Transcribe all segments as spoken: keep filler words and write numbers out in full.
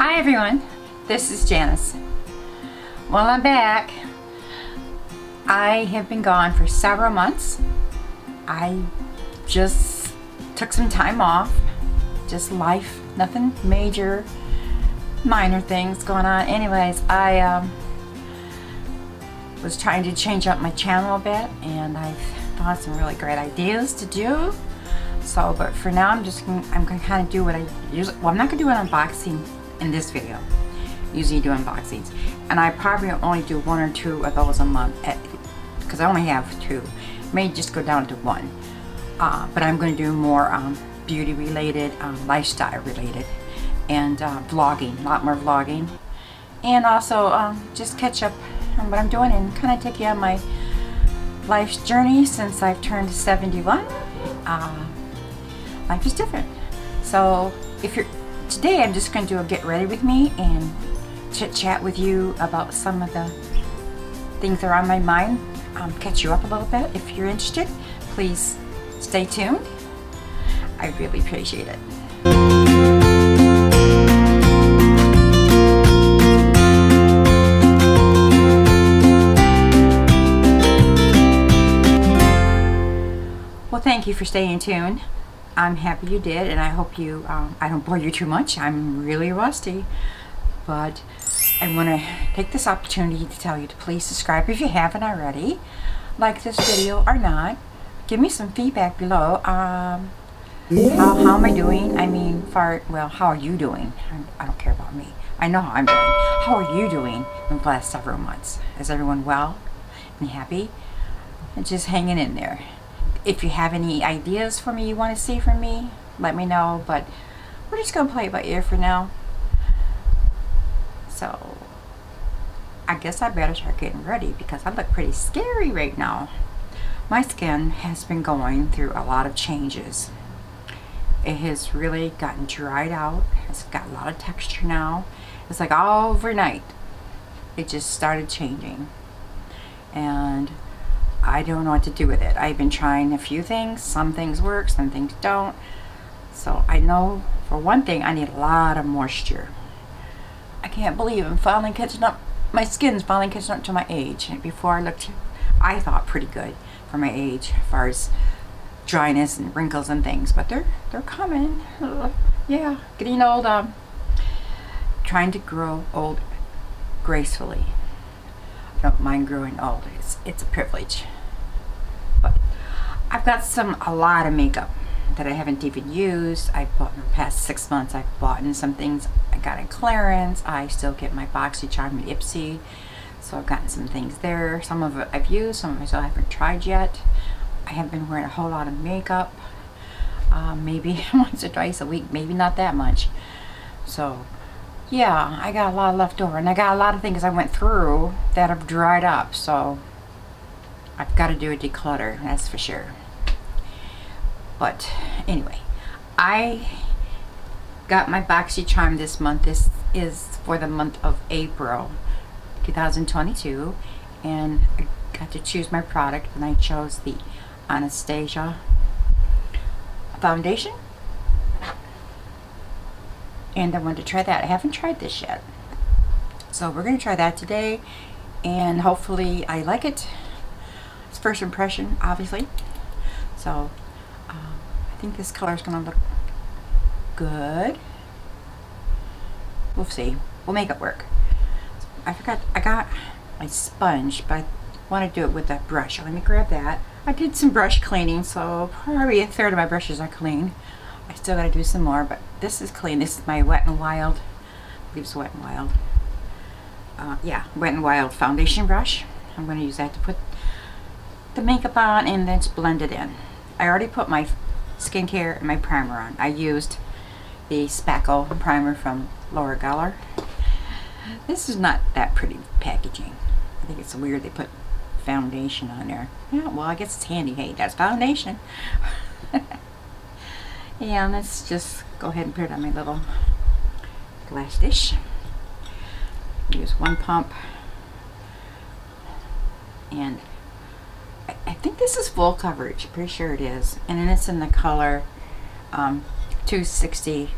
Hi everyone, this is Janice. Well, I'm back. I have been gone for several months. I just took some time off, just life, nothing major, minor things going on. Anyways, I um, was trying to change up my channel a bit, and I've thought some really great ideas to do. So, but for now, I'm just gonna, I'm gonna kind of do what I usually. Well, I'm not gonna do an unboxing in this video. Usually, do unboxings, and I probably only do one or two of those a month because I only have two. May just go down to one. Uh, but I'm gonna do more um, beauty-related, um, lifestyle-related, and uh, vlogging. A lot more vlogging, and also um, just catch up on what I'm doing and kind of take you on my life's journey since I've turned seventy-one. Uh, Life is different. So if you're today, I'm just going to do a get ready with me and chit chat with you about some of the things that are on my mind. Um, catch you up a little bit. If you're interested, please stay tuned. I really appreciate it. Well, thank you for staying tuned. I'm happy you did, and I hope you, um, I don't bore you too much. I'm really rusty, but I want to take this opportunity to tell you to please subscribe if you haven't already, like this video or not. Give me some feedback below. Um, how, how am I doing? I mean, far, well, how are you doing? I, I don't care about me. I know how I'm doing. How are you doing in the last several months? Is everyone well and happy? And just hanging in there. If you have any ideas for me you want to see from me, let me know, but we're just going to play it by ear for now. So, I guess I better start getting ready because I look pretty scary right now. My skin has been going through a lot of changes. It has really gotten dried out. It's got a lot of texture now. It's like all overnight. It just started changing. And I don't know what to do with it. I've been trying a few things. Some things work, some things don't. So I know, for one thing, I need a lot of moisture. I can't believe I'm finally catching up. My skin's finally catching up to my age. Before I looked, I thought pretty good for my age as far as dryness and wrinkles and things. But they're they're coming. Uh, yeah, getting old. Um, trying to grow old gracefully. Don't mind growing old. It's, it's a privilege. But I've got some a lot of makeup that I haven't even used. I've bought in the past six months. I've bought in some things I got in clearance. I still get my Boxycharm and Ipsy, so I've gotten some things there. Some of it I've used. Some of it I still haven't tried yet. I haven't been wearing a whole lot of makeup. Uh, maybe once or twice a week. Maybe not that much. So. Yeah, I got a lot left over, and I got a lot of things I went through that have dried up, so I've got to do a declutter, that's for sure. But anyway, I got my Boxycharm this month. This is for the month of April two thousand twenty-two, and I got to choose my product, and I chose the Anastasia Foundation. And I wanted to try that. I haven't tried this yet. So we're going to try that today. And hopefully I like it. It's first impression, obviously. So um, I think this color is going to look good. We'll see. We'll make it work. I forgot. I got my sponge, but I want to do it with that brush. Let me grab that. I did some brush cleaning, so probably a third of my brushes are clean. I still gotta do some more, but this is clean. This is my Wet n Wild, I believe it's Wet n Wild. Uh, yeah, Wet n Wild foundation brush. I'm gonna use that to put the makeup on and then just blend it in. I already put my skincare and my primer on. I used the Spackle primer from Laura Geller. This is not that pretty packaging. I think it's weird they put foundation on there. Yeah, well, I guess it's handy. Hey, that's foundation. Yeah, let's just go ahead and put it on my little glass dish. Use one pump. And I, I think this is full coverage. Pretty sure it is. And then it's in the color um, two sixty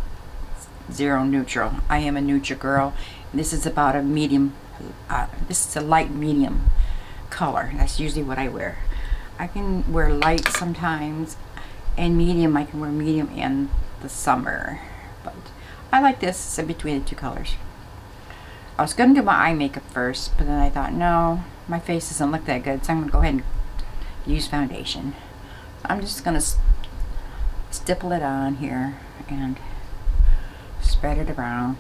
zero neutral. I am a neutral girl. This is about a medium, uh, this is a light medium color. That's usually what I wear. I can wear light sometimes, and medium, I can wear medium in the summer. But I like this in between the two colors. I was going to do my eye makeup first, but then I thought, no, my face doesn't look that good, so I'm going to go ahead and use foundation. So I'm just going to stipple it on here and spread it around.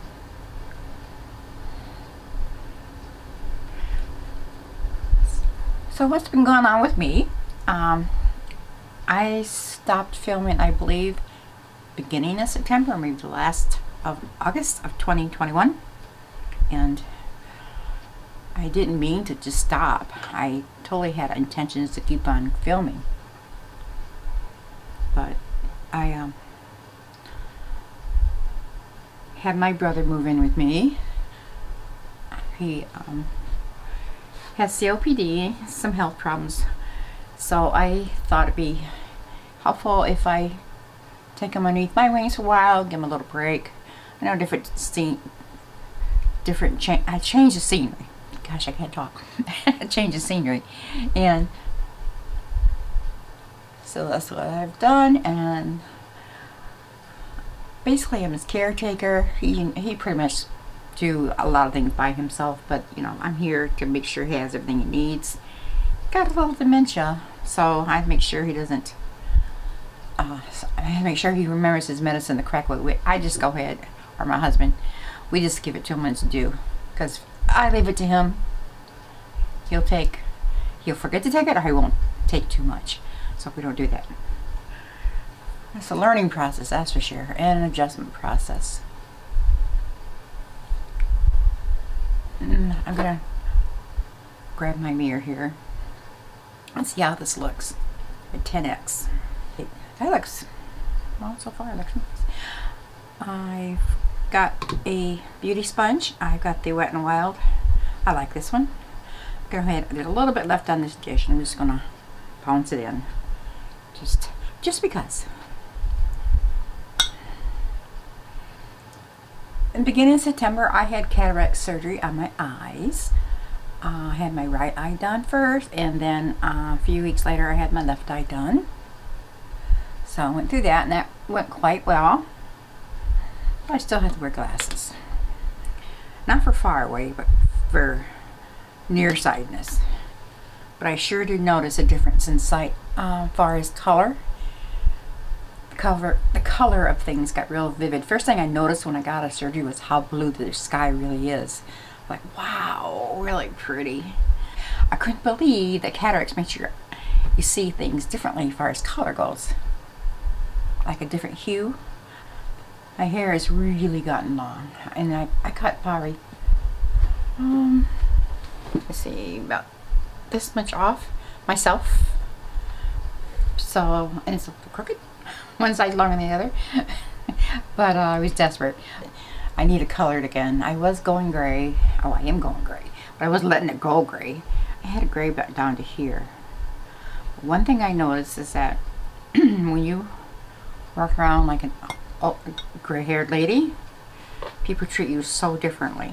So what's been going on with me? Um, I stopped filming, I believe, beginning of September, maybe the last of August of twenty twenty-one. And I didn't mean to just stop. I totally had intentions to keep on filming. But I um, had my brother move in with me. He um, has C O P D, some health problems. So I thought it'd be helpful if I take him underneath my wings for a while, give him a little break. I know different scene, different change. I changed the scenery. Gosh, I can't talk. Change the scenery, and so that's what I've done. And basically, I'm his caretaker. He he pretty much do a lot of things by himself, but you know, I'm here to make sure he has everything he needs. Got a little dementia, so I make sure he doesn't. Uh, so I make sure he remembers his medicine the correct way. I just go ahead, or my husband, we just give it to him when it's due. Because I leave it to him, he'll take, he'll forget to take it, or he won't take too much. So we don't do that. It's a learning process, that's for sure, and an adjustment process. And I'm gonna grab my mirror here. Let's see how this looks at ten X. It, that looks, well, so far it looks nice. I've got a beauty sponge. I've got the Wet n Wild. I like this one. Go ahead, there's a little bit left on this dish, and I'm just gonna pounce it in, just just because. In the beginning of September, I had cataract surgery on my eyes. Uh, I had my right eye done first, and then uh, a few weeks later I had my left eye done. So I went through that, and that went quite well. I still have to wear glasses. Not for far away, but for nearsightedness. But I sure do notice a difference in sight uh, as far as color. The color. The color of things got real vivid. First thing I noticed when I got a surgery was how blue the sky really is. Like, wow, really pretty. I couldn't believe that cataracts make sure you see things differently as far as color goes. Like a different hue. My hair has really gotten long, and I, I cut probably, um, let's see, about this much off myself. So, and it's a little crooked, one side longer than the other, but uh, I was desperate. I need a color again. I was going gray. Oh, I am going gray, but I was letting it go gray. I had a gray back down to here. One thing I noticed is that when you walk around like an Oh, gray-haired lady, people treat you so differently.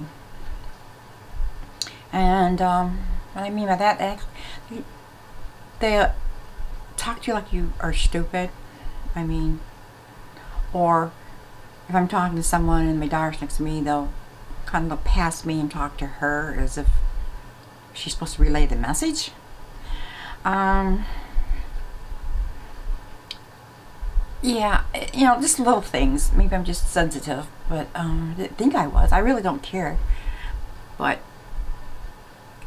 And um, what I mean by that, they, they talk to you like you are stupid. I mean, or if I'm talking to someone and my daughter's next to me, they'll kind of look past me and talk to her as if she's supposed to relay the message. Um, Yeah, you know, just little things. Maybe I'm just sensitive, but um, I think I was. I really don't care. But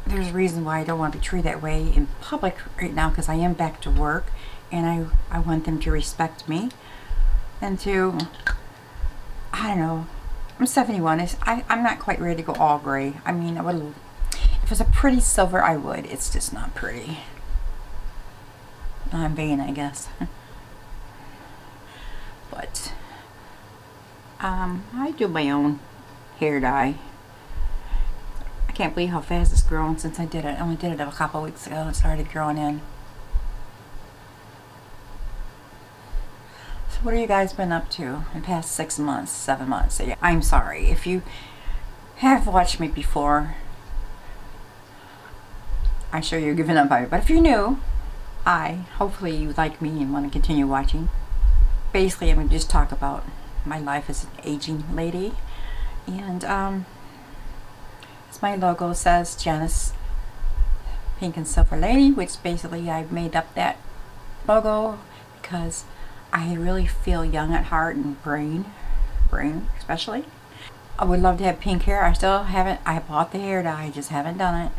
there's a reason why I don't want to be treated that way in public right now, because I am back to work, and I, I want them to respect me. And to, I don't know, I'm seventy-one. It's, I, I'm not quite ready to go all gray. I mean, I would, if it's a pretty silver, I would. It's just not pretty. I'm vain, I guess. But um, I do my own hair dye. I can't believe how fast it's grown since I did it. I only did it a couple weeks ago and it started growing in. So What have you guys been up to in the past six months, seven months? I'm sorry. If you have watched me before, I'm sure you're giving up on me. But if you're new, I, hopefully you like me and want to continue watching. Basically, I'm going to just talk about my life as an aging lady. And um, as my logo says, Janice Pink and Silver Lady, which basically I made up that logo because I really feel young at heart and brain, brain especially. I would love to have pink hair. I still haven't, I bought the hair dye, I just haven't done it.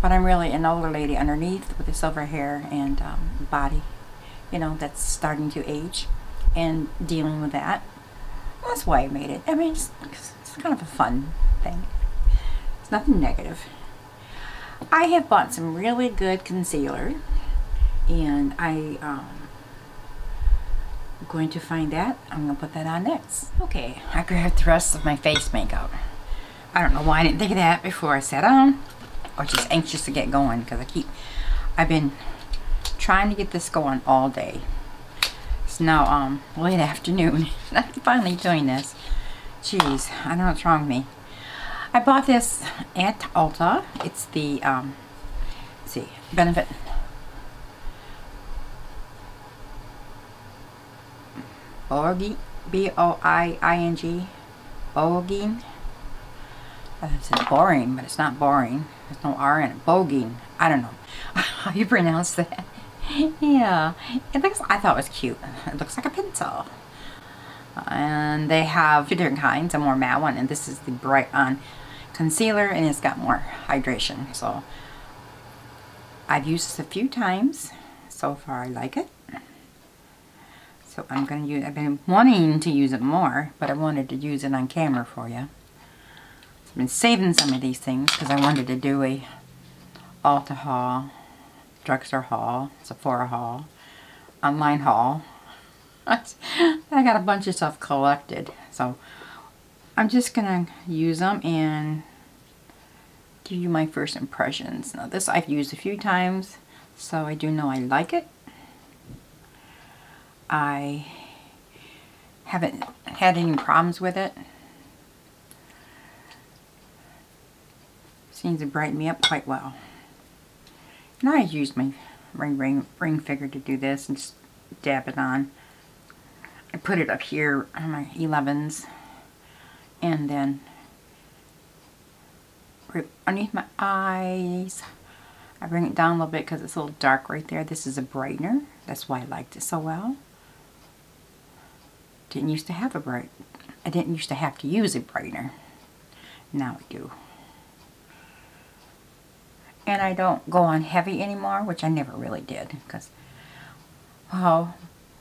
But I'm really an older lady underneath with the silver hair and um, body, you know, that's starting to age and dealing with that. That's why I made it. I mean, it's, it's kind of a fun thing. It's nothing negative. I have bought some really good concealer, and I, um, I'm going to find that. I'm going to put that on next. Okay, I grabbed the rest of my face makeup. I don't know why I didn't think of that before I sat down. Or just anxious to get going because I keep, I've been trying to get this going all day. It's now um, late afternoon. I'm finally doing this. Jeez, I don't know what's wrong with me. I bought this at Ulta. It's the, um, let's see, Benefit Boing, B O I I N G, Boing. It says boring, but it's not boring. There's no R in it. Boing. I don't know how you pronounce that. Yeah. It looks, I thought it was cute. It looks like a pencil. And they have two different kinds. A more matte one, and this is the Bright On Concealer, and it's got more hydration. So I've used this a few times. So far, I like it. So I'm going to use, I've been wanting to use it more, but I wanted to use it on camera for you. Been saving some of these things because I wanted to do a Ulta haul, drugstore haul, Sephora haul, online haul. I got a bunch of stuff collected, so I'm just gonna use them and give you my first impressions. Now this I've used a few times, so I do know I like it. I haven't had any problems with it. Seems to brighten me up quite well. And I used my ring, ring, ring finger to do this and just dab it on. I put it up here on my elevens and then right underneath my eyes. I bring it down a little bit because it's a little dark right there. This is a brightener. That's why I liked it so well. Didn't used to have a bright. I didn't used to have to use a brightener. Now I do. And I don't go on heavy anymore, which I never really did. Because, well,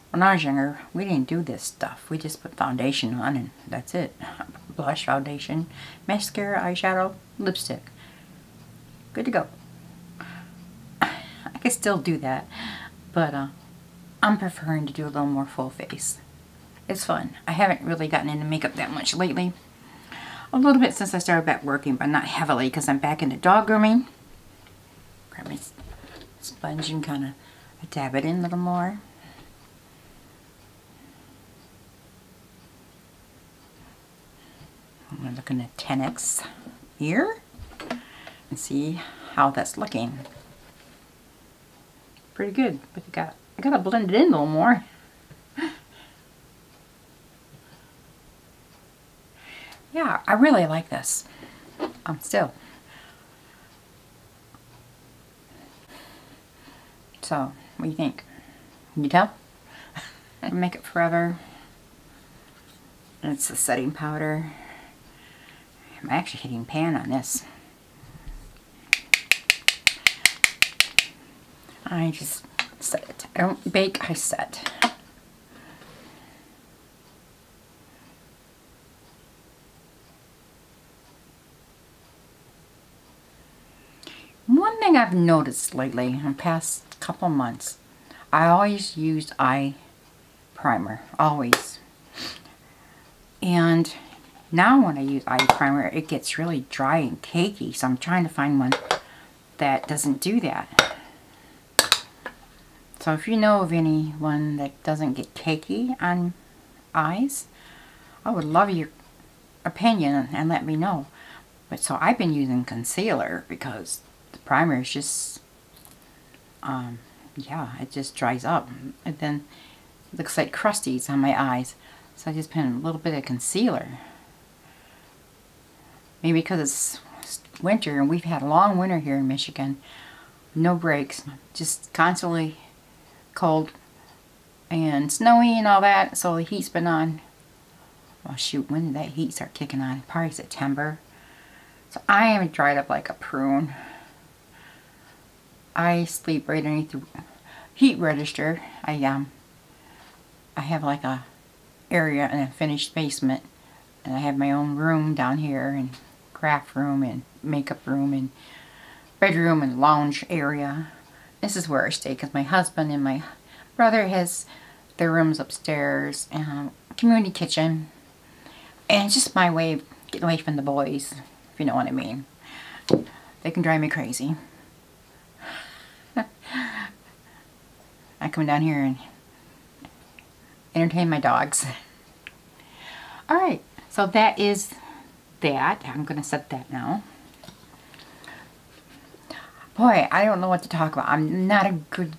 when I was younger, we didn't do this stuff. We just put foundation on and that's it. Blush, foundation, mascara, eyeshadow, lipstick. Good to go. I can still do that. But uh, I'm preferring to do a little more full face. It's fun. I haven't really gotten into makeup that much lately. A little bit since I started back working, but not heavily because I'm back into dog grooming. Grab my sponge and kind of dab it in a little more. I'm going to look in a ten X here and see how that's looking. Pretty good, but you got I got to blend it in a little more. Yeah, I really like this. I'm still. So, what do you think? Can you tell? Make It Forever. And it's the setting powder. I'm actually hitting pan on this. I just set it. I don't bake, I set. One thing I've noticed lately in the past couple months, I always used eye primer, always. And now when I use eye primer, it gets really dry and cakey, so I'm trying to find one that doesn't do that. So if you know of anyone that doesn't get cakey on eyes, I would love your opinion and let me know. But so I've been using concealer because the primer is just, um, yeah, it just dries up. And then it looks like crusties on my eyes. So I just put in a little bit of concealer. Maybe because it's winter and we've had a long winter here in Michigan. No breaks, just constantly cold and snowy and all that. So the heat's been on. Well, shoot, when did that heat start kicking on? Probably September. So I am dried up like a prune. I sleep right underneath the heat register. I um, I have like a area in a finished basement, and I have my own room down here, and craft room, and makeup room, and bedroom and lounge area. This is where I stay because my husband and my brother has their rooms upstairs and community kitchen. And it's just my way of getting away from the boys, if you know what I mean. They can drive me crazy. I come down here and entertain my dogs. Alright, so that is that. I'm going to set that now. Boy, I don't know what to talk about. I'm not a good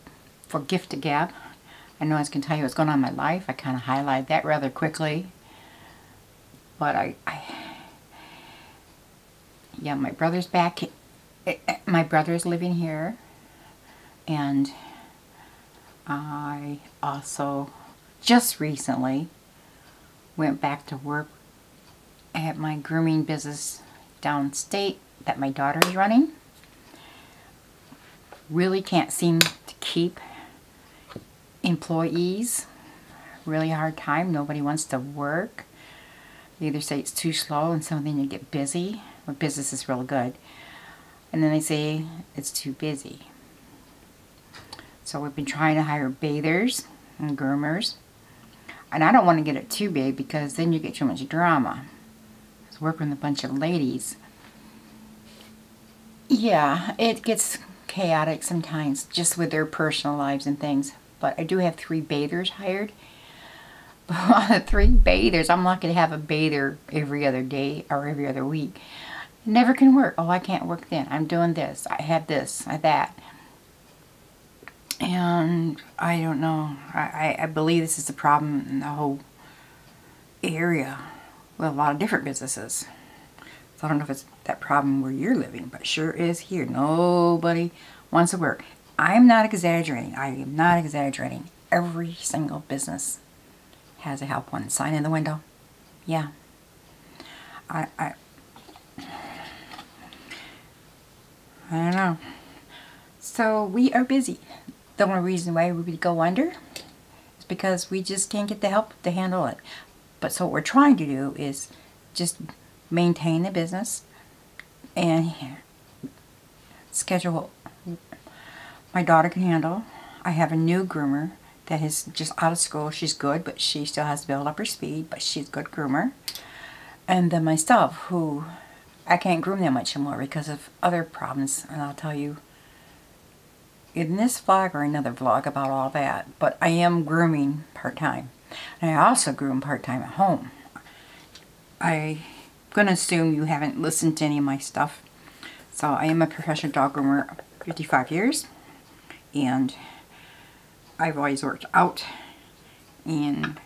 for gift to gab. I know I was going to tell you what's going on in my life. I kind of highlighted that rather quickly. But I, I... Yeah, my brother's back. My brother's living here. And I also just recently went back to work at my grooming business downstate that my daughter's running. Really can't seem to keep employees. Really hard time. Nobody wants to work. They either say it's too slow and something you get busy, or business is real good. And then they say it's too busy. So we've been trying to hire bathers and groomers. And I don't want to get it too big because then you get too much drama. I was working with a bunch of ladies. Yeah, it gets chaotic sometimes just with their personal lives and things. But I do have three bathers hired. But on the three bathers, I'm lucky to have a bather every other day or every other week. Never can work. Oh, I can't work then. I'm doing this. I have this. I have that. And I don't know. I, I, I believe this is the problem in the whole area with a lot of different businesses. So I don't know if it's that problem where you're living, but sure is here. Nobody wants to work. I'm not exaggerating. I am not exaggerating. Every single business has a help wanted sign in the window. Yeah. I, I, I don't know. So we are busy. The only reason why we would go under is because we just can't get the help to handle it. But so what we're trying to do is just maintain the business and schedule my daughter can handle. I have a new groomer that is just out of school. She's good, but she still has to build up her speed, but she's a good groomer. And then myself, who I can't groom that much anymore because of other problems, and I'll tell you in this vlog or another vlog about all that. But I am grooming part-time, and I also groom part-time at home. I going to assume you haven't listened to any of my stuff. So I am a professional dog groomer, fifty-five years, and I've always worked out and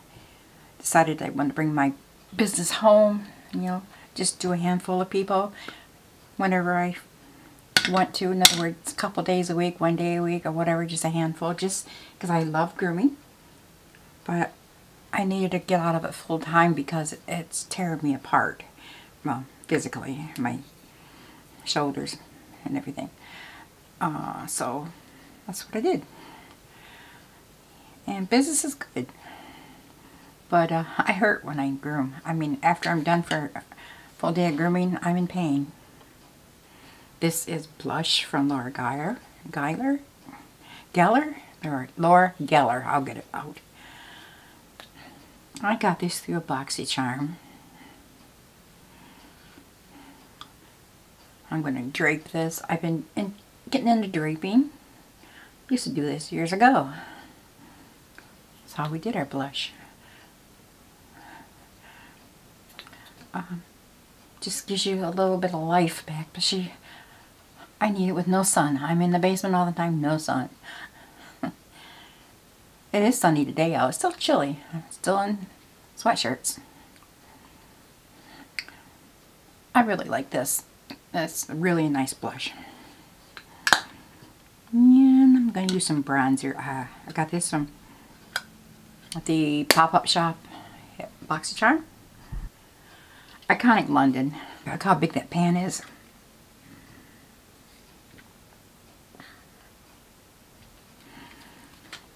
decided I wanted to bring my business home, you know, just do a handful of people whenever I want to. In other words, a couple days a week, one day a week, or whatever, just a handful, just because I love grooming. But I needed to get out of it full time because it's tearing me apart. Well, physically, my shoulders and everything. Uh, so that's what I did. And business is good. But uh, I hurt when I groom. I mean, after I'm done for a full day of grooming, I'm in pain. This is Blush from Laura Geller. Geller? Geller? Laura, Laura Geller. I'll get it out. I got this through a Boxycharm. I'm going to drape this. I've been in, getting into draping. Used to do this years ago. That's how we did our blush. Um, just gives you a little bit of life back, but she, I need it with no sun. I'm in the basement all the time, no sun. It is sunny today out. It's still chilly. I'm still in sweatshirts. I really like this. That's really a nice blush. And I'm going to do some bronzer. Uh, I got this from the pop-up shop at Boxycharm. Iconic London. Look how big that pan is.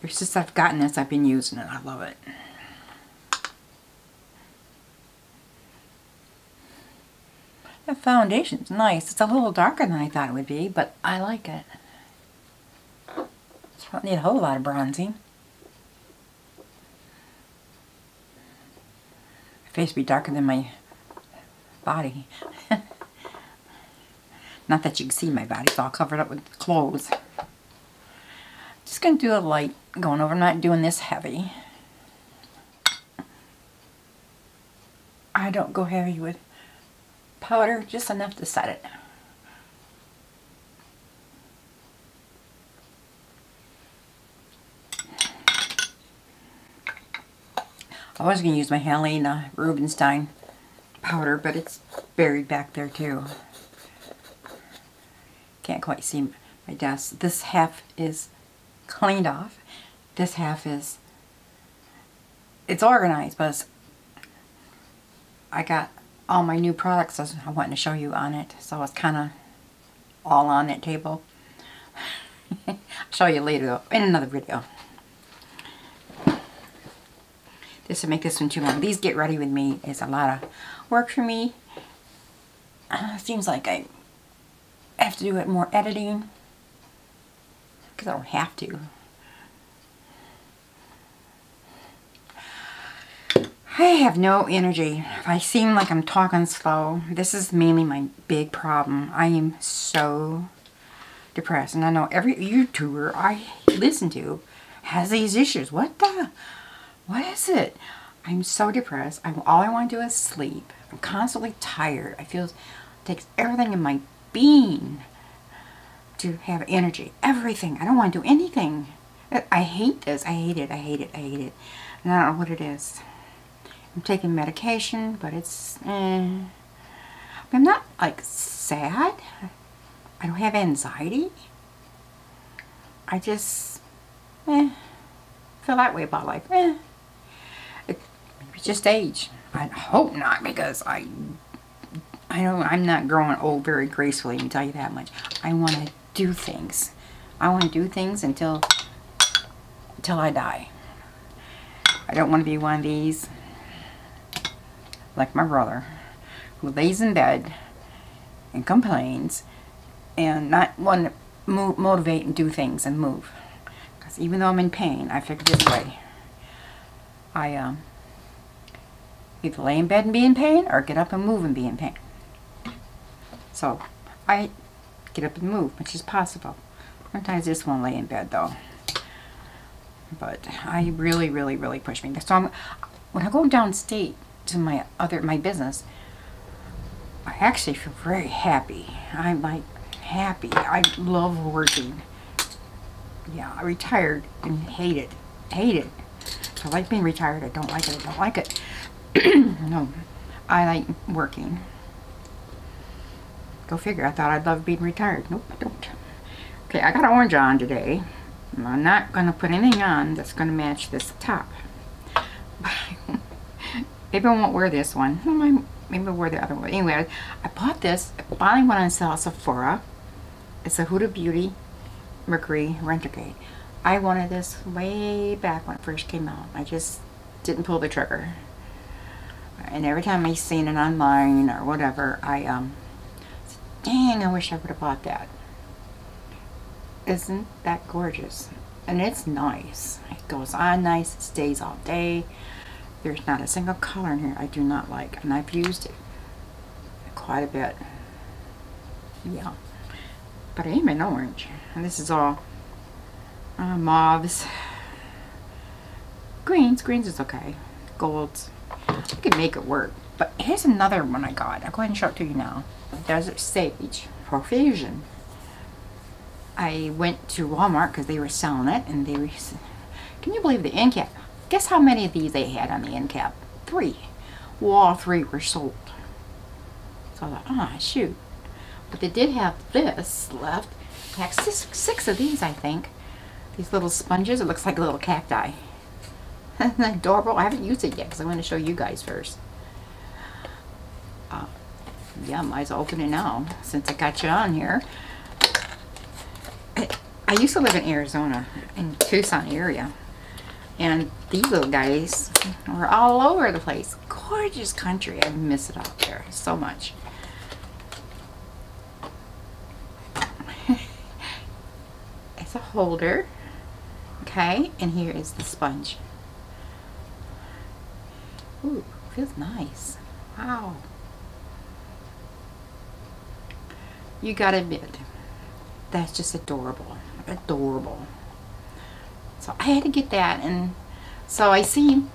Ever since I've gotten this, I've been using it. I love it. The foundation's nice. It's a little darker than I thought it would be, but I like it. So I don't need a whole lot of bronzing. My face would be darker than my body. Not that you can see my body, it's all covered up with clothes. Just going to do a light going over, I'm not doing this heavy. I don't go heavy with powder, just enough to set it. I was going to use my Helena Rubinstein powder, but it's buried back there too. Can't quite see my desk. This half is cleaned off. This half is, it's organized, but it's, I got all my new products I wanted to show you on it, so it's kind of all on that table. I'll show you later though, in another video. This would make this one too long. These get ready with me is a lot of work for me. Uh, seems like I have to do it more editing because I don't have to. I have no energy. If I seem like I'm talking slow, this is mainly my big problem. I am so depressed, and I know every YouTuber I listen to has these issues. What the? What is it? I'm so depressed. I'm, all I want to do is sleep. I'm constantly tired. I feel it takes everything in my being to have energy. Everything. I don't want to do anything. I hate this. I hate it. I hate it. I hate it. And I don't know what it is. I'm taking medication, but it's... Eh. I'm not, like, sad. I don't have anxiety. I just... Eh. Feel that way about life. Eh. It's just age. I hope not, because I, I don't, I'm not growing old very gracefully. I can tell you that much. I want to do things. I want to do things until, until I die. I don't want to be one of these, like my brother, who lays in bed and complains, and not want to move, motivate and do things and move. Because even though I'm in pain, I figured this way. I um. Either lay in bed and be in pain, or get up and move and be in pain. So I get up and move, which is possible. Sometimes this won't lay in bed though. But I really, really, really push me. So I'm, when I go downstate to my other my business, I actually feel very happy. I'm like happy. I love working. Yeah, I retired and hate it. Hate it. I like being retired. I don't like it. I don't like it. No, I like working. Go figure. I thought I'd love being retired. Nope, I don't. Okay, I got orange on today. I'm not going to put anything on that's going to match this top. Maybe I won't wear this one. Maybe I'll wear the other one. Anyway, I bought this. I finally went on sale at Sephora. It's a Huda Beauty Mercury Retrograde. I wanted this way back when it first came out. I just didn't pull the trigger. And every time I've seen it online or whatever, I, um, dang, I wish I would have bought that. Isn't that gorgeous? And it's nice. It goes on nice. It stays all day. There's not a single color in here I do not like. And I've used it quite a bit. Yeah. But I ain't been orange. And this is all uh, mauves, greens. Greens is okay. Golds. I can make it work. But here's another one I got. I'll go ahead and show it to you now. Desert Sage Profusion. I went to Walmart because they were selling it, and they were. Can you believe the end cap? Guess how many of these they had on the end cap? Three. Well, all three were sold. So I thought, ah, shoot. But they did have this left. I have six, six of these, I think. These little sponges. It looks like a little cacti. Isn't that adorable? I haven't used it yet because I want to show you guys first. Uh, yeah, might as well open it now since I got you on here. I used to live in Arizona, in Tucson area, and these little guys were all over the place. Gorgeous country. I miss it out there so much. It's a holder, okay, and here is the sponge. Ooh, feels nice. Wow. You gotta admit, that's just adorable. Adorable. So I had to get that, and so I seen,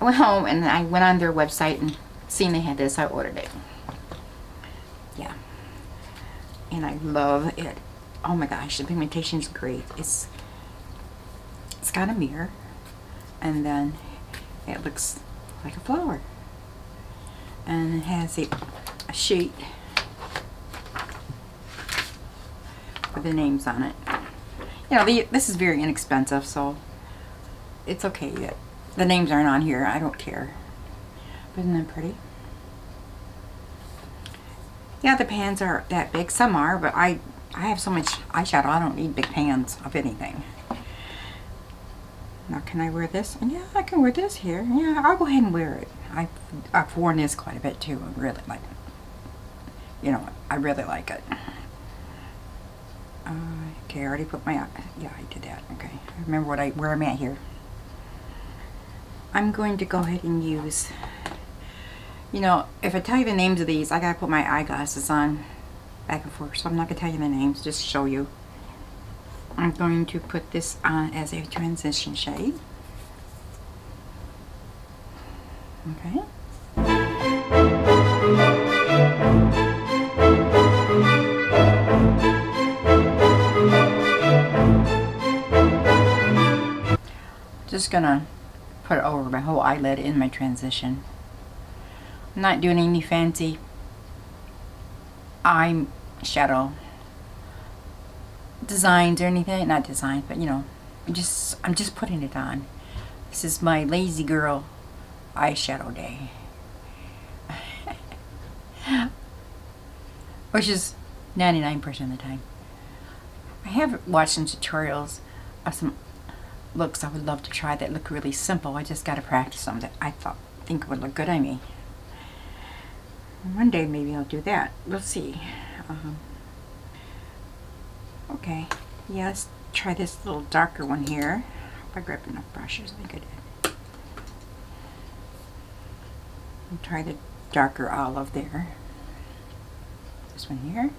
I went home and I went on their website and seen they had this. I ordered it. Yeah. And I love it. Oh my gosh, the pigmentation is great. It's it's got a mirror, and then it looks like a flower. And it has a, a sheet with the names on it. You know, the, this is very inexpensive, so it's okay that the names aren't on here. I don't care. But isn't that pretty? Yeah, the pans are that big. Some are, but I, I have so much eyeshadow, I don't need big pans of anything. Now, can I wear this? Yeah, I can wear this here. Yeah, I'll go ahead and wear it. I've, I've worn this quite a bit, too. I really like it. You know, I really like it. Uh, okay, I already put my... Yeah, I did that. Okay, I remember what I, where I'm at here. I'm going to go ahead and use... You know, if I tell you the names of these, I gotta put my eyeglasses on back and forth. So I'm not gonna tell you the names, just show you. I'm going to put this on as a transition shade. Okay. Just gonna put it over my whole eyelid in my transition. I'm not doing any fancy eye shadow designs or anything. Not designs, but you know, I'm just I'm just putting it on. This is my lazy girl eyeshadow day, which is ninety-nine percent of the time. I have watched some tutorials of some looks I would love to try that look really simple. I just gotta practice them that I thought think would look good on me. One day maybe I'll do that. We'll see. Um, okay, yeah, let's try this little darker one here. Hope I grabbed enough brushes. I think I did. I'll try the darker olive there. This one here.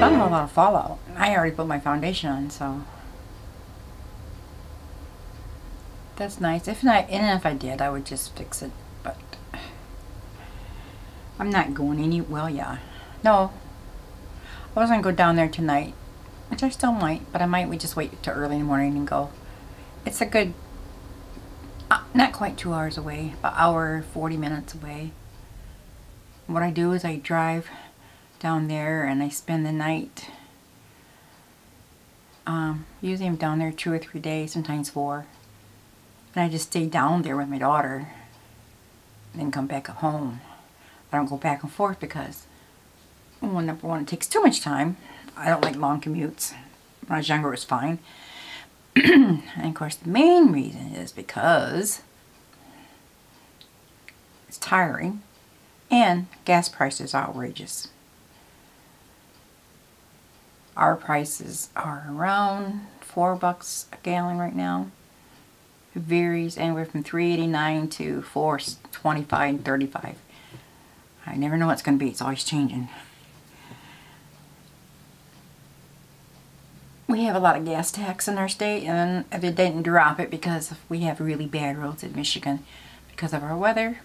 Not a whole lot of fallout. I already put my foundation on, so that's nice. If not, and if I did, I would just fix it. But I'm not going any. Well, yeah, no, I was gonna go down there tonight, which I still might, but I might. We just wait till early in the morning and go. It's a good, uh, not quite two hours away, but hour forty minutes away. What I do is I drive down there and I spend the night. Um, usually I'm down there two or three days, sometimes four. And I just stay down there with my daughter and then come back home. I don't go back and forth because, well, number one, it takes too much time. I don't like long commutes. When I was younger, it was fine. And of course, the main reason is because it's tiring and gas prices are outrageous. Our prices are around four bucks a gallon right now. It varies anywhere from three eighty-nine to four twenty-five and thirty-five. I never know what it's going to be. It's always changing. We have a lot of gas tax in our state, and they didn't drop it because we have really bad roads in Michigan because of our weather,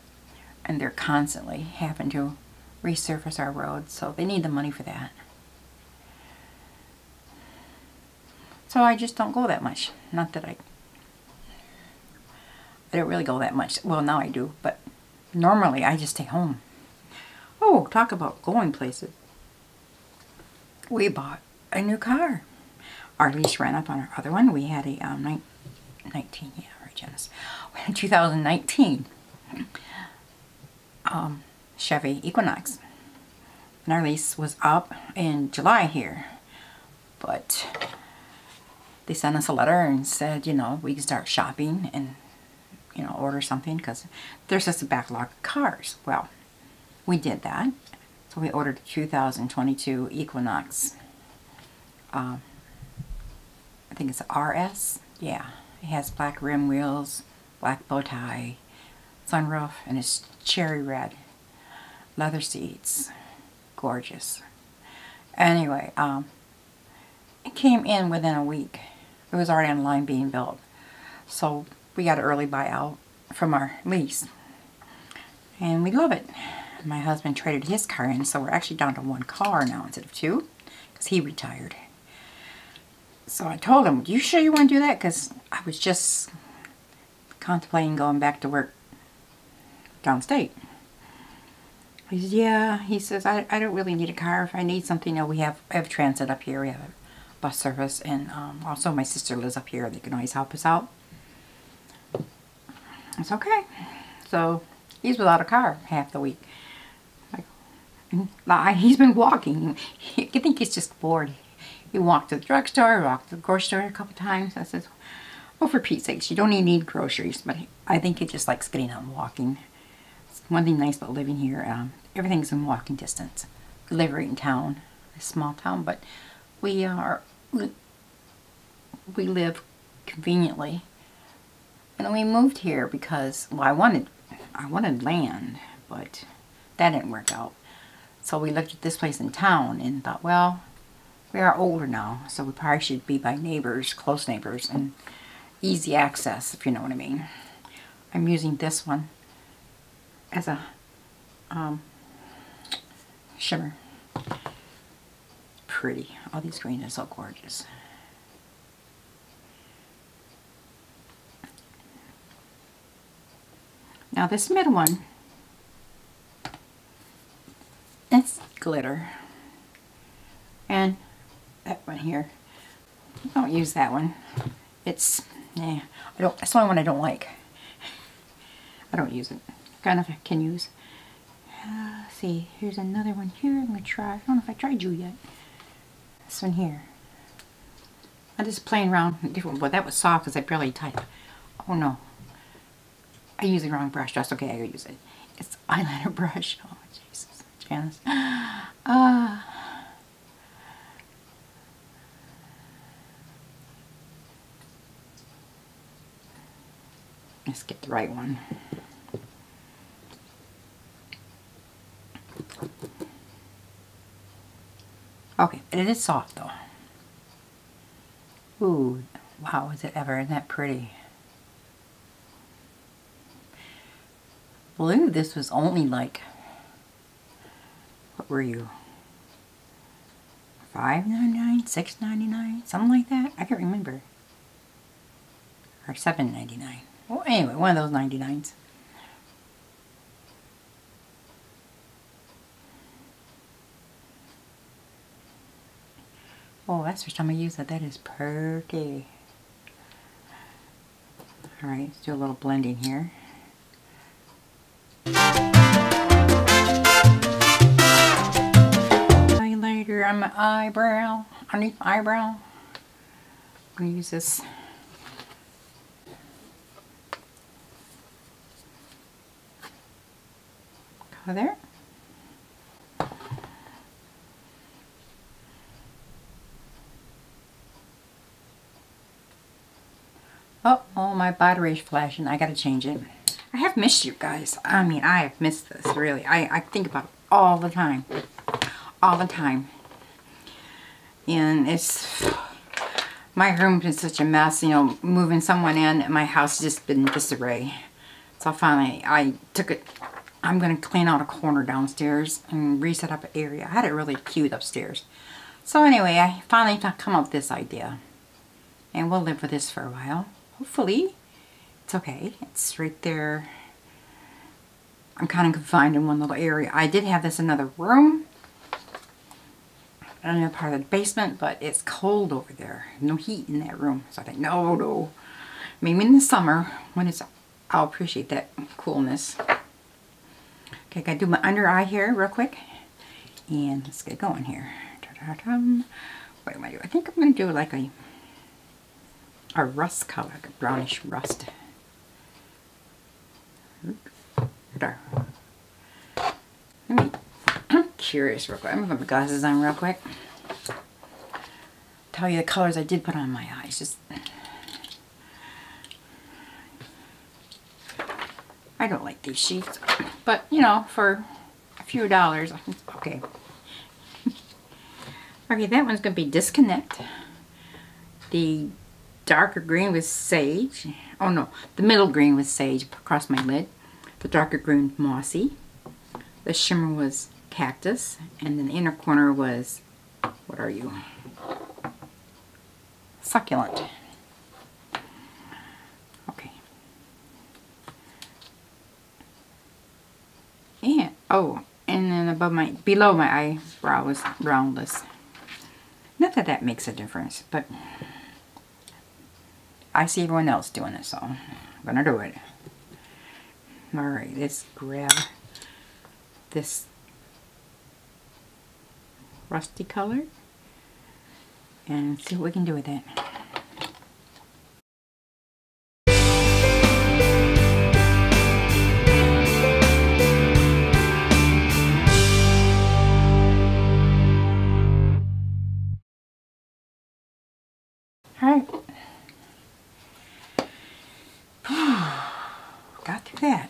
and they're constantly having to resurface our roads, so they need the money for that. So I just don't go that much. Not that I... I don't really go that much. Well, now I do, but normally I just stay home. Oh, talk about going places. We bought a new car. Our lease ran up on our other one. We had a um, nineteen, yeah, right, Janice. We had a two thousand nineteen um, Chevy Equinox, and our lease was up in July here. But they sent us a letter and said, you know, we can start shopping and, you know, order something because there's just a backlog of cars. Well, we did that, so we ordered a two thousand twenty-two Equinox. Um, I think it's R S. Yeah, it has black rim wheels, black bow tie, sunroof, and it's cherry red. Leather seats, gorgeous. Anyway, um, it came in within a week. It was already online being built, so we got an early buyout from our lease, and we love it. My husband traded his car in, so we're actually down to one car now instead of two, because he retired. So I told him, you sure you want to do that? Because I was just contemplating going back to work downstate. He says, yeah. He says, I, I don't really need a car. If I need something, you know, we have, we have transit up here. We have a bus service. And um, also my sister lives up here. They can always help us out. It's okay. So he's without a car half the week. Like, he's been walking. I think he's just bored. He walked to the drugstore, walked to the grocery store a couple times. I said, oh, for Pete's sakes, you don't even need groceries. But I think he just likes getting out and walking. It's one thing nice about living here, um, everything's in walking distance. We live right in town, a small town, but we are, we live conveniently. And we moved here because, well, I wanted, I wanted land, but that didn't work out. So we looked at this place in town and thought, well, we are older now, so we probably should be by neighbors, close neighbors, and easy access, if you know what I mean. I'm using this one as a um, shimmer. Pretty. All these greens are so gorgeous. Now this middle one, it's glitter. And that one here, I don't use that one. It's, yeah, I don't, that's the only one I don't like. I don't use it. Kind of I can use. Uh, let's see, here's another one here I'm going to try. I don't know if I tried you yet. This one here. I'm just playing around. Different. Well, that was soft because I barely typed. Oh no. I used the wrong brush. That's okay, I use it. It's eyeliner brush. Oh, Jesus, Janice. Uh... Let's get the right one. Okay, it is soft though. Ooh, wow, is it ever, isn't that pretty? Blue, this was only like, what were you? five ninety-nine, six ninety-nine, something like that? I can't remember. Or seven ninety-nine. Well, anyway, one of those ninety-nines. Oh, that's the first time I use that. That is pretty. All right, let's do a little blending here. Highlighter on my eyebrow, underneath my eyebrow. I'm gonna use this. There. Oh, oh, my battery's flashing. I gotta change it. I have missed you guys. I mean, I have missed this, really. I, I think about it all the time. All the time. And it's... my room is such a mess, you know, moving someone in, and my house has just been in disarray. So finally, I took it... I'm gonna clean out a corner downstairs and reset up an area. I had it really cute upstairs. So anyway, I finally come up with this idea. And we'll live with this for a while. Hopefully. It's okay. It's right there. I'm kind of confined in one little area. I did have this another room. Another part of the basement, but it's cold over there. No heat in that room. So I think, no, no. Maybe in the summer, when it's, I'll appreciate that coolness. Okay, I gotta do my under eye here real quick. And let's get going here. What am I doing? I think I'm going to do like a, a rust color, like a brownish rust. There. Let me, I'm curious real quick. I'm going to put my glasses on real quick. Tell you the colors I did put on my eyes. Just, I don't like these sheets, but you know, for a few dollars, okay. Okay, that one's going to be Disconnect. The darker green was Sage. Oh no, the middle green was Sage across my lid. The darker green, Mossy. The shimmer was Cactus. And then the inner corner was, what are you? Succulent. Okay. And, oh, and then above my, below my eyebrow was Roundless. Not that that makes a difference, but I see everyone else doing it, so I'm gonna do it. Alright, let's grab this rusty color and see what we can do with it. Alright. Got through that.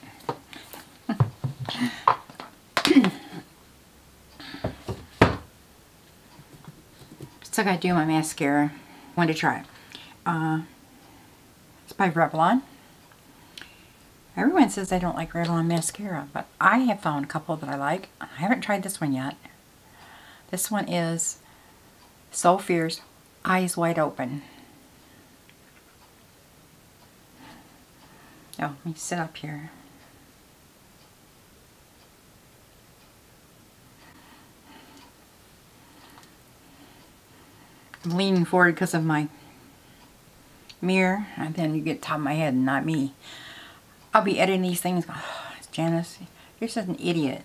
Still gotta do my mascara. Wanted to try it. Uh, it's by Revlon. Everyone says they don't like Revlon mascara, but I have found a couple that I like. I haven't tried this one yet. This one is So Fierce Eyes Wide Open. Oh, let me sit up here. I'm leaning forward because of my mirror, and then you get top of my head and not me. I'll be editing these things. Oh, Janice, you're such an idiot.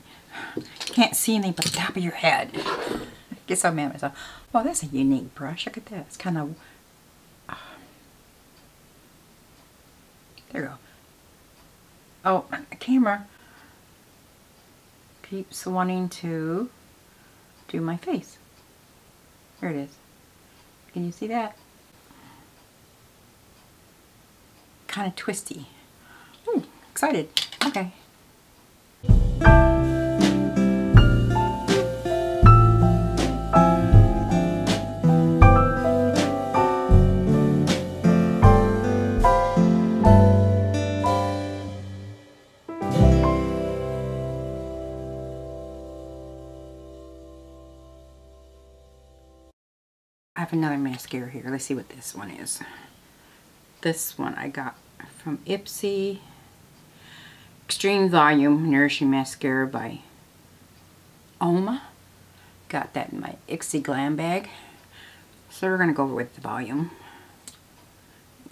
You can't see anything but the top of your head. I guess I'm mad at myself. Well, that's a unique brush. Look at that. It's kind of... there we go. Oh, the camera keeps wanting to do my face. There it is. Can you see that? Kind of twisty. Ooh, excited. Okay. Another mascara here. Let's see what this one is. This one I got from Ipsy. Extreme Volume Nourishing Mascara by Oma. Got that in my Ipsy Glam Bag. So we're going to go with the volume.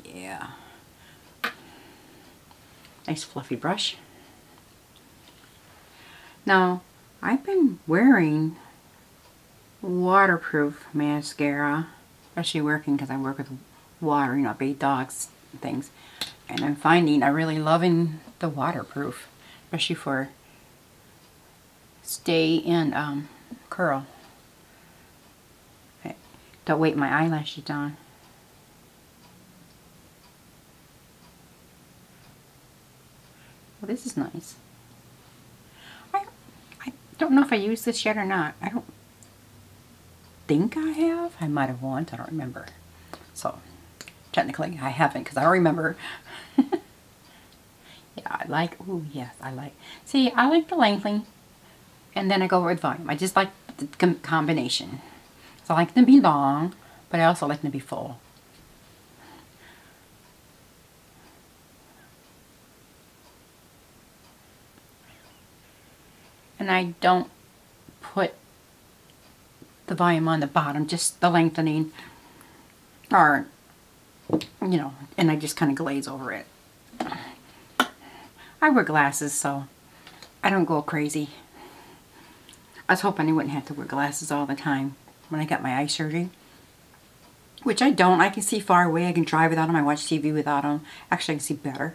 Yeah. Nice fluffy brush. Now, I've been wearing waterproof mascara. Especially working, because I work with water, you know, baby dogs and things. And I'm finding I'm really loving the waterproof, especially for stay and um, curl. Okay. Don't wait my eyelashes on. this is nice. I, I don't know if I used this yet or not. I don't think I have. I might have once. I don't remember. So technically I haven't because I don't remember. Yeah, I like, oh yes, I like, see, I like the lengthening and then I go with volume. I just like the com combination. So I like them to be long, but I also like them to be full. And I don't put the volume on the bottom, just the lengthening, or, you know, and I just kind of glaze over it. I wear glasses, so I don't go crazy. I was hoping I wouldn't have to wear glasses all the time when I got my eye surgery, which I don't. I can see far away. I can drive without them. I watch T V without them. Actually, I can see better.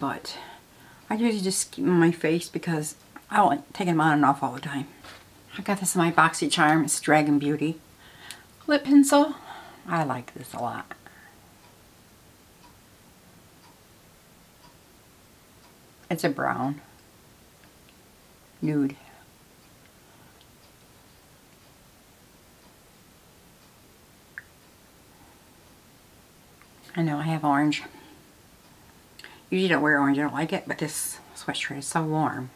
But I usually just keep them on my face because I don't take them on and off all the time. I got this in my Boxycharm. It's Dragon Beauty lip pencil. I like this a lot. It's a brown, nude. I know I have orange. Usually don't wear orange, I don't like it, but this sweatshirt is so warm.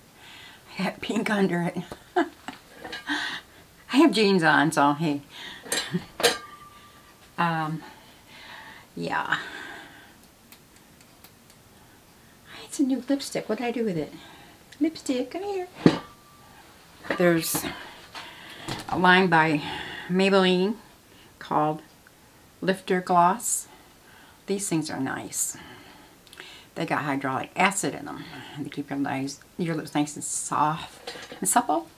I got pink under it. I have jeans on, so hey. um, yeah. It's a new lipstick. What did I do with it? Lipstick, come here. There's a line by Maybelline called Lifter Gloss. These things are nice. They got hyaluronic acid in them. They keep your eyes, your lips nice and soft and supple.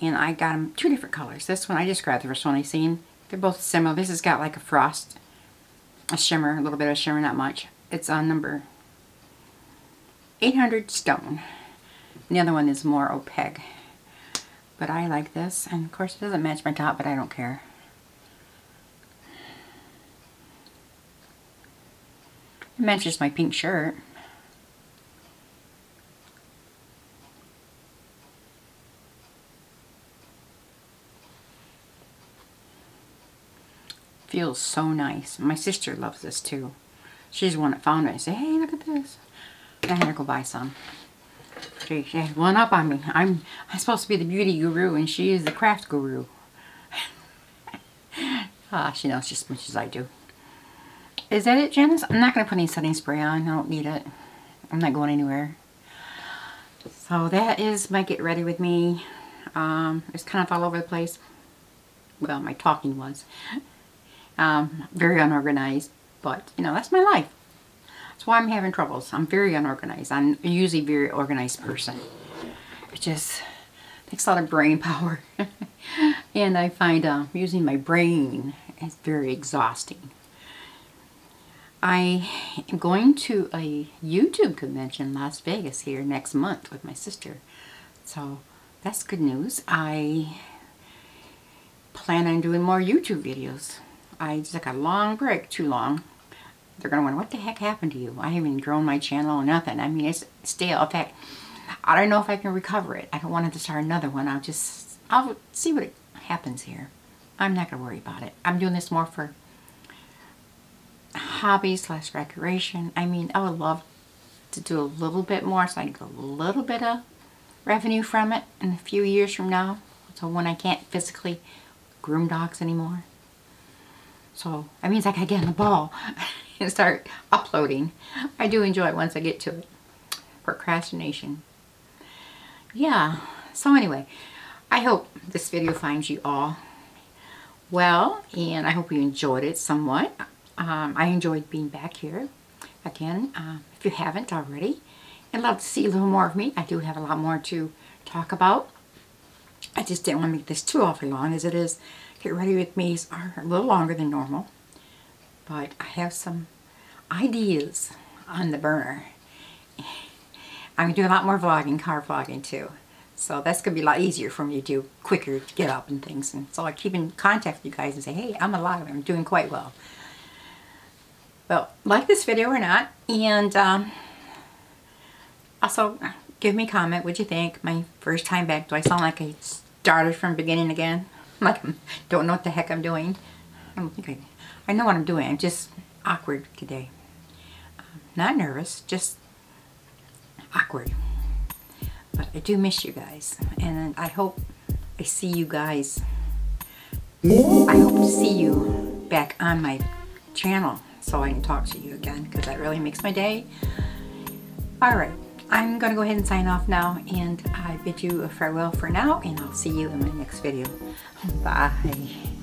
And I got them two different colors. This one, I just grabbed the first one I seen. They're both similar. This has got like a frost, a shimmer, a little bit of shimmer, not much. It's on number eight hundred Stone. The other one is more opaque. But I like this. And of course it doesn't match my top, but I don't care. It matches my pink shirt. Feels so nice. My sister loves this too. She's the one that found it. I say, hey, look at this. I had to go buy some. She, she had one up on me. I'm, I'm supposed to be the beauty guru and she is the craft guru. Ah, she knows just as much as I do. Is that it, Janice? I'm not going to put any setting spray on. I don't need it. I'm not going anywhere. So that is my get ready with me. Um, it's kind of all over the place. Well, my talking was. Um, very unorganized. But, you know, that's my life. That's why I'm having troubles. I'm very unorganized. I'm usually a very organized person. It just takes a lot of brain power. And I find um, using my brain is very exhausting. I am going to a YouTube convention in Las Vegas here next month with my sister. So that's good news. I plan on doing more YouTube videos. I just took a long break, too long. They're going to wonder, what the heck happened to you? I haven't grown my channel or nothing. I mean, it's stale. In fact, I don't know if I can recover it. I don't want to start another one. I'll just, I'll see what happens here. I'm not going to worry about it. I'm doing this more for hobby slash recreation. I mean, I would love to do a little bit more so I can get a little bit of revenue from it in a few years from now. So when I can't physically groom dogs anymore. So that means I got to get on the ball. And start uploading. I do enjoy it once I get to it. Procrastination. Yeah. So anyway, I hope this video finds you all well, and I hope you enjoyed it somewhat. Um, I enjoyed being back here again. Uh, if you haven't already, and love to see a little more of me. I do have a lot more to talk about. I just didn't want to make this too awfully long as it is. Get ready with me are a little longer than normal. But I have some ideas on the burner. I'm going to do a lot more vlogging, car vlogging too. So that's going to be a lot easier for me to do, quicker to get up and things. And so I keep in contact with you guys and say, hey, I'm alive, I'm doing quite well. Well, like this video or not, and um, Also, give me a comment. What'd you think? My first time back. Do I sound like I started from beginning again? Like I don't know what the heck I'm doing. I don't think I, I know what I'm doing. I'm just awkward today. Um, not nervous, just awkward. But I do miss you guys, and I hope I see you guys. I hope to see you back on my channel so I can talk to you again, because that really makes my day. All right, I'm gonna go ahead and sign off now, and I bid you a farewell for now, and I'll see you in my next video. Bye.